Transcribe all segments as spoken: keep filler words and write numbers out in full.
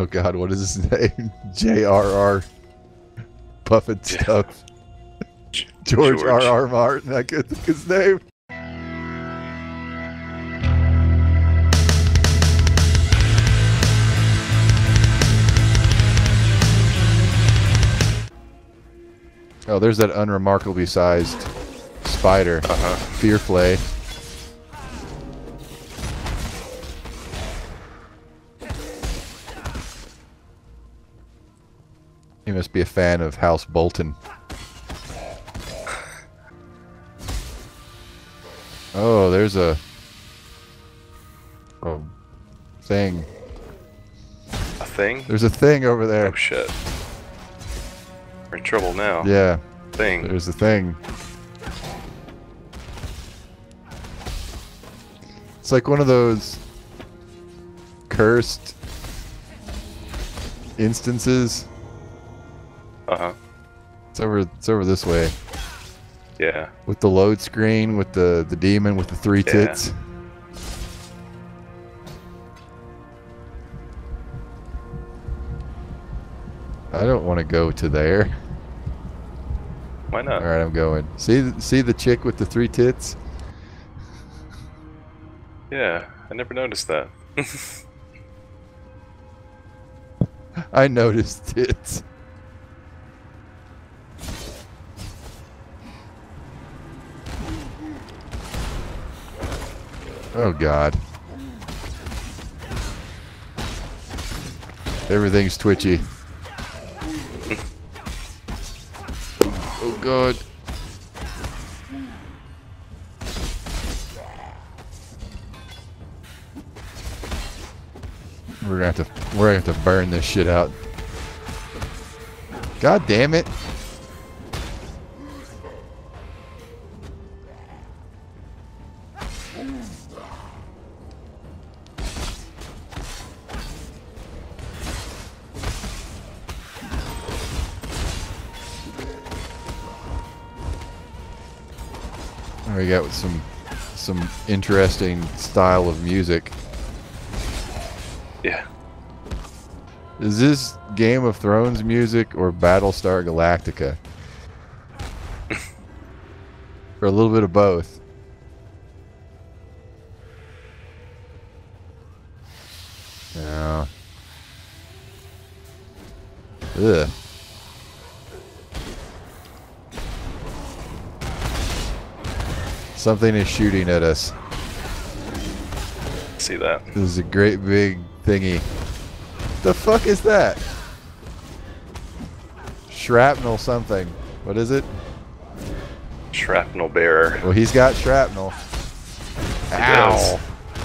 Oh God, what is his name? J R R Buffett stuff. George R R. Martin. I couldn't think of his name. Oh, there's that unremarkably sized spider. Uh-huh. Fear play. He must be a fan of House Bolton. Oh, there's a, a thing. A thing? There's a thing over there. Oh shit. We're in trouble now. Yeah. Thing. There's the thing. It's like one of those cursed instances. Uh-huh. It's over it's over this way. Yeah. With the load screen, with the, the demon, with the three tits. Yeah. I don't want to go to there. Why not? All right, I'm going. See, see the chick with the three tits? Yeah, I never noticed that. I noticed tits. Oh God. Everything's twitchy. Oh God. We're gonna have to we're gonna have to burn this shit out. God damn it. We got some some interesting style of music. Yeah. Is this Game of Thrones music or Battlestar Galactica? Or a little bit of both. No. Ugh. Something is shooting at us. See that? This is a great big thingy. The fuck is that? Shrapnel something. What is it? Shrapnel bearer. Well, he's got shrapnel. He Ow. Does.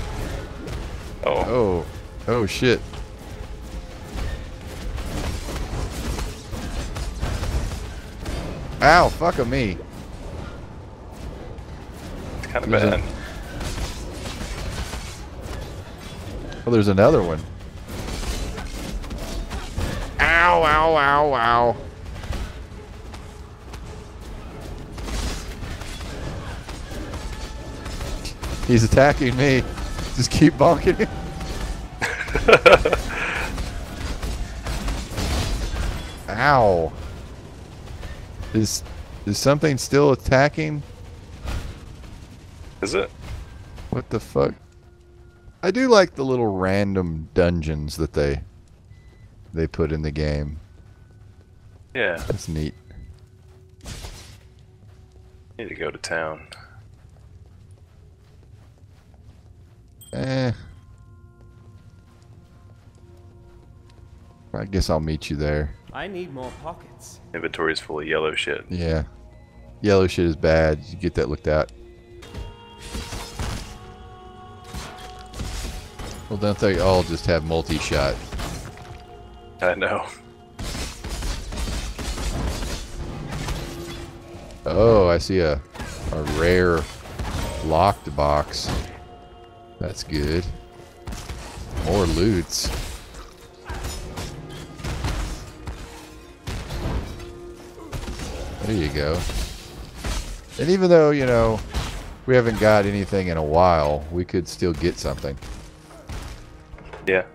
Oh. Oh. Oh shit. Ow, fuck a me. Kind of bad. Well, there's another one. Ow, ow, ow, ow. He's attacking me. Just keep bonking him. Ow. Is, is something still attacking? Is it? What the fuck? I do like the little random dungeons that they they put in the game. Yeah. That's neat. Need to go to town. Eh. I guess I'll meet you there. I need more pockets. Inventory's full of yellow shit. Yeah. Yellow shit is bad. You get that looked at. Well, don't they all just have multi-shot? I know. Oh, I see a, a rare locked box. That's good. More loots. There you go. And even though, you know, we haven't got anything in a while, we could still get something. Yeah.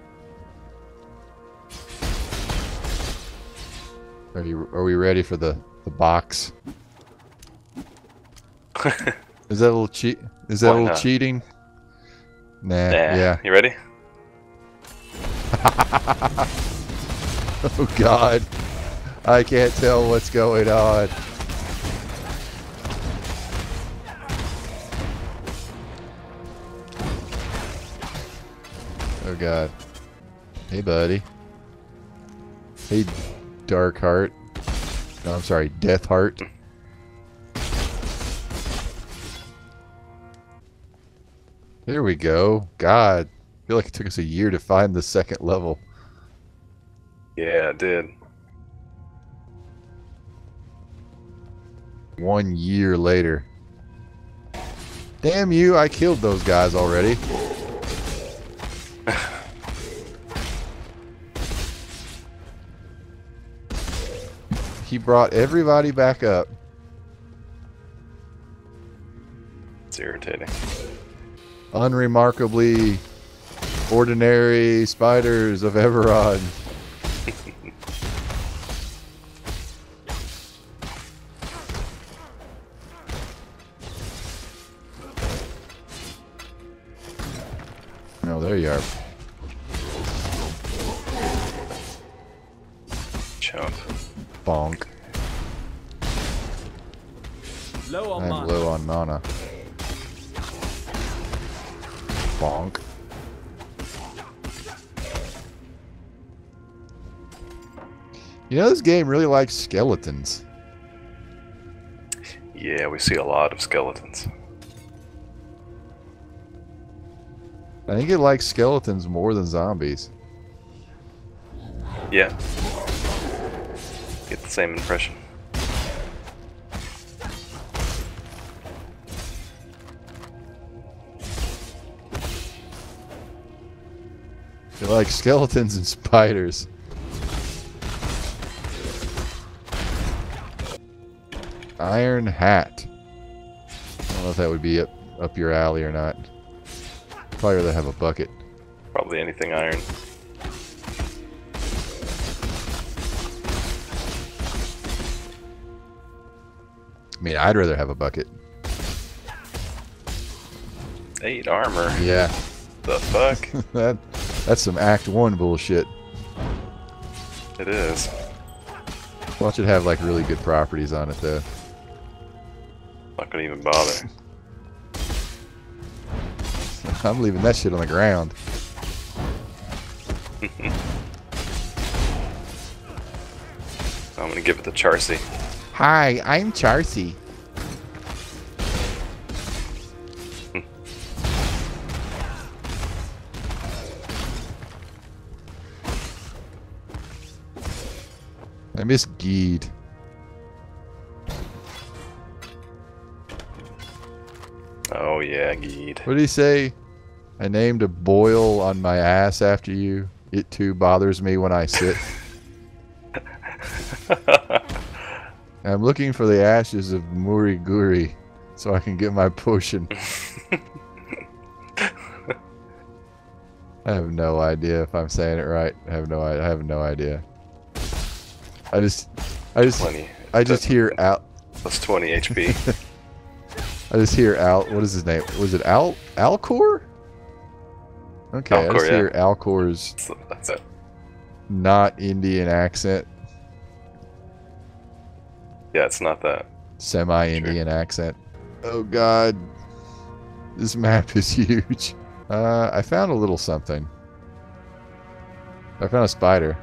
Are you? Are we ready for the the box? Is that a little cheat? Is that a little cheating? Nah. nah. Yeah. You ready? Oh God! I can't tell what's going on. Oh God! Hey, buddy. Hey, Darkheart. No, I'm sorry, Deathheart. There we go. God, I feel like it took us a year to find the second level. Yeah, it did. One year later. Damn you, I killed those guys already. He brought everybody back up. It's irritating. Unremarkably ordinary spiders of Everon. Oh, there you are. Chomp. Bonk. Low on I'm mana. low on mana. Bonk. You know, this game really likes skeletons. Yeah, we see a lot of skeletons. I think it likes skeletons more than zombies. Yeah. Get the same impression. They like skeletons and spiders. Iron hat. I don't know if that would be up, up your alley or not. Probably rather have a bucket. Probably anything iron. I mean, I'd rather have a bucket. Eight armor. Yeah. The fuck? that. That's some Act one bullshit. It is. Watch it have like really good properties on it though. Not gonna even bother. I'm leaving that shit on the ground. I'm gonna give it to Charsi. Hi, I'm Charsi. I miss Geed. Oh yeah, Geed. What did he say? I named a boil on my ass after you. It too bothers me when I sit. I'm looking for the ashes of Muriguri so I can get my potion. I have no idea if I'm saying it right. I have no I have no idea. I just, I just, twenty. I just hear out. Plus twenty H P. I just hear out. What is his name? Was it Al Alcor? Okay, Alcor, I just yeah. hear Alcor's that's, that's it. Not Indian accent. Yeah, it's not that semi-Indian sure. accent. Oh God, this map is huge. Uh, I found a little something. I found a spider.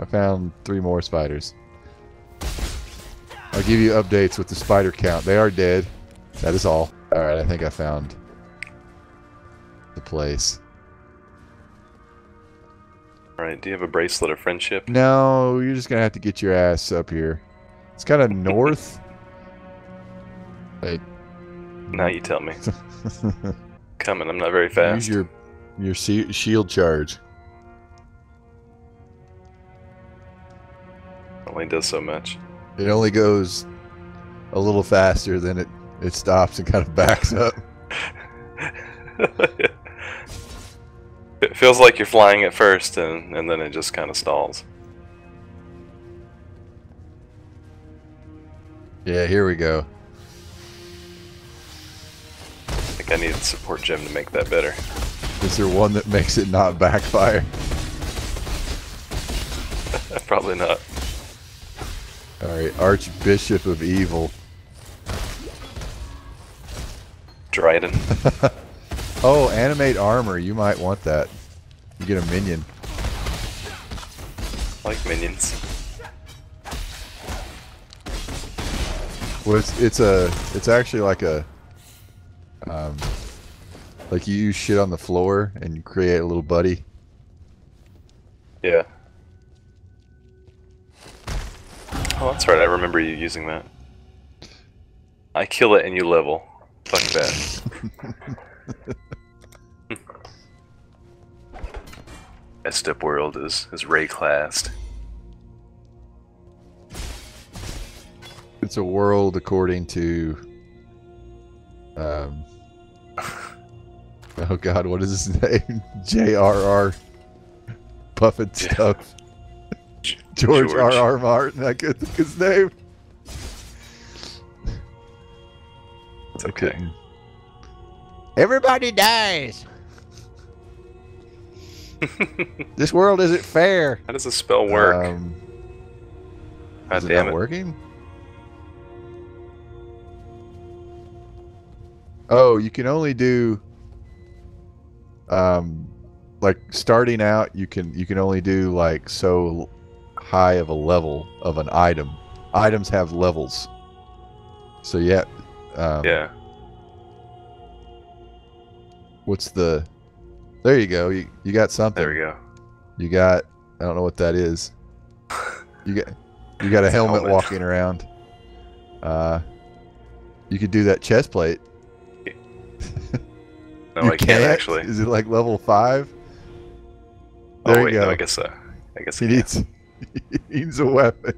I found three more spiders. I'll give you updates with the spider count. They are dead. That is all. Alright, I think I found the place. Alright, do you have a bracelet of friendship? No, you're just going to have to get your ass up here. It's kind of north. Like, now you tell me. Coming, I'm not very fast. Use your, your shield charge. Only does so much. It only goes a little faster than it it stops and kind of backs up. It feels like you're flying at first, and, and then it just kind of stalls. Yeah, here we go. I think I needed support Jim to make that better. Is there one that makes it not backfire? Probably not. Alright, Archbishop of Evil. Dryden. Oh, animate armor. You might want that. You get a minion. I like minions. Well, it's it's a it's actually like a um like you use shit on the floor and you create a little buddy. Yeah. Oh, that's right. I remember you using that. I kill it and you level. Fuck that. Messed up world is is Ray classed. It's a world according to, um, oh god, what is his name? J R R Buffett stuff. Yeah. George R R Martin, I couldn't think his name. It's okay. Everybody dies! This world isn't fair! How does this spell work? Um, god is it damn not it. working? Oh, you can only do, um, like starting out. You can you can only do like so high of a level of an item. Items have levels. So yeah. Um, yeah. What's the? There you go. You you got something. There you go. You got. I don't know what that is. You got. You got a helmet, helmet walking around. Uh, you could do that chest plate. No, you I can't, can't actually. Is it like level five? There oh, wait, you go. No, I guess so. I guess he I needs he needs a weapon.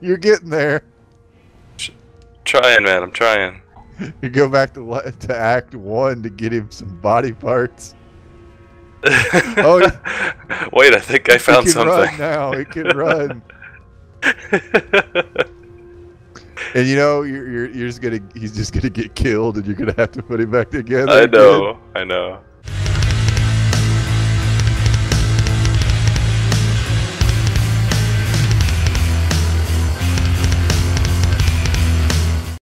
You're getting there. I'm trying, man. I'm trying. You go back to to Act One to get him some body parts. Oh, wait! I think I found it can something. Run now it can run. And you know you're, you're you're just gonna he's just gonna get killed, and you're gonna have to put him back together. I know, again. I know.